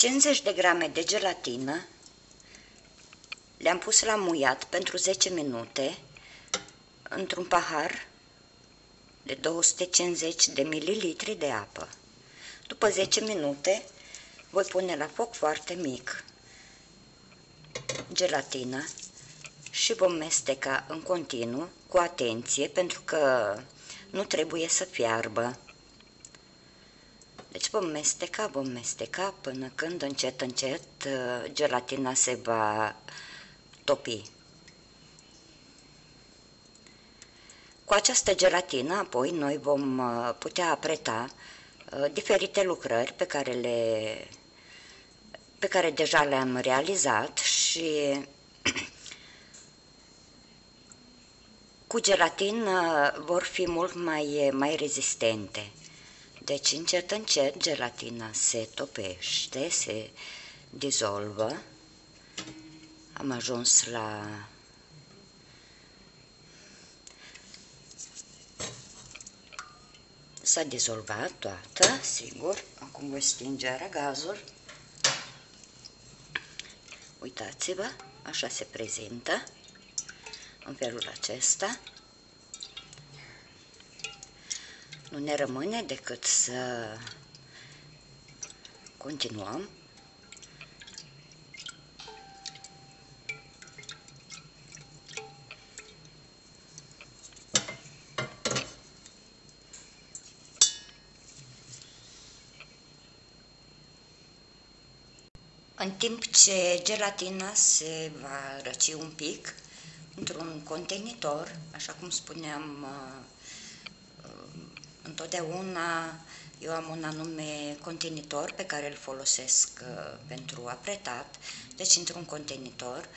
50 de grame de gelatină le-am pus la muiat pentru 10 minute într-un pahar de 250 de mililitri de apă. După 10 minute voi pune la foc foarte mic gelatina și vom mesteca în continuu cu atenție, pentru că nu trebuie să fiarbă. Deci vom mesteca până când încet, încet gelatina se va topi. Cu această gelatină apoi noi vom putea apreta diferite lucrări pe care deja le-am realizat și cu gelatină vor fi mult mai rezistente. Deci încet, încet gelatina se topește, se dizolvă. Am ajuns la S-a dizolvat toată, sigur. Acum voi stinge aragazul. Uitați-vă, așa se prezintă în felul acesta. Nu ne rămâne decât să continuăm. În timp ce gelatina se va răci un pic, într-un contenitor, așa cum spuneam, întotdeauna eu am un anume contenitor pe care îl folosesc pentru apretat. Deci într-un contenitor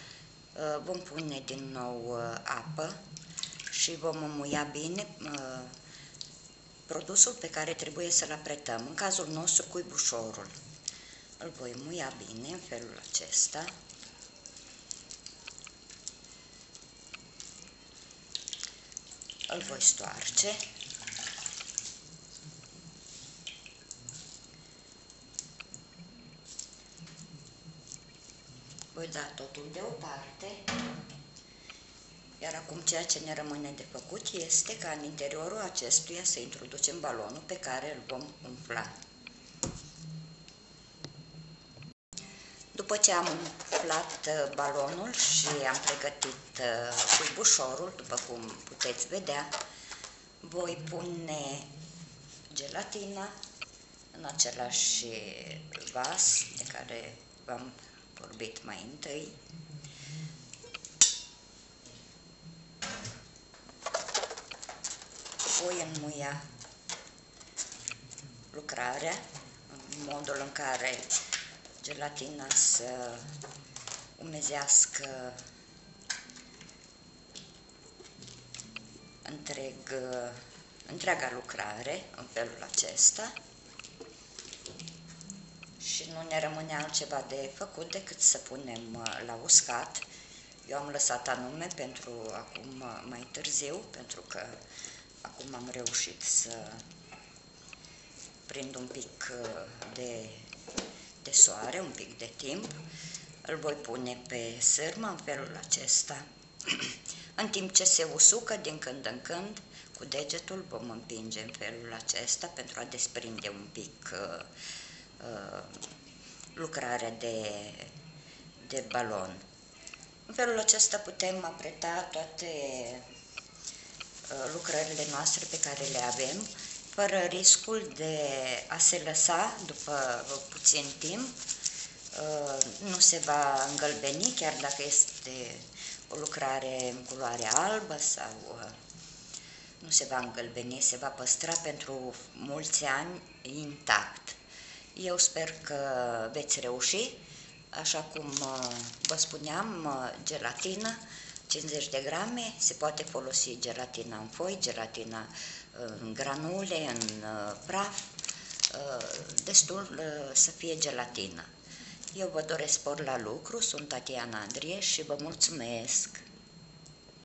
vom pune din nou apă și vom înmuia bine produsul pe care trebuie să-l apretăm, în cazul nostru cuibușorul. Îl voi muia bine în felul acesta. Îl voi stoarce. Voi da totul deoparte. Iar acum ceea ce ne rămâne de făcut este ca în interiorul acestuia să introducem balonul pe care îl vom umfla. După ce am umflat balonul și am pregătit cuibușorul, după cum puteți vedea, voi pune gelatina în același vas de care v-am vorbit mai întâi. Voi înmuia lucrarea în modul în care gelatina să umezească întreaga lucrare în felul acesta și nu ne rămâne altceva de făcut decât să punem la uscat. Eu am lăsat anume pentru acum mai târziu, pentru că acum am reușit să prind un pic de soare, un pic de timp. Îl voi pune pe sârmă în felul acesta. În timp ce se usucă din când în când, cu degetul vom împinge în felul acesta pentru a desprinde un pic lucrarea de balon. În felul acesta putem apreta toate lucrările noastre pe care le avem, fără riscul de a se lăsa după puțin timp. Nu se va îngălbeni, chiar dacă este o lucrare în culoare albă, sau nu se va îngălbeni, se va păstra pentru mulți ani intact. Eu sper că veți reuși. Așa cum vă spuneam, gelatina, 50 de grame, se poate folosi gelatina în foi, gelatina în granule, în praf, destul să fie gelatină. Eu vă doresc spor la lucru, sunt Tatiana Andrieș și vă mulțumesc!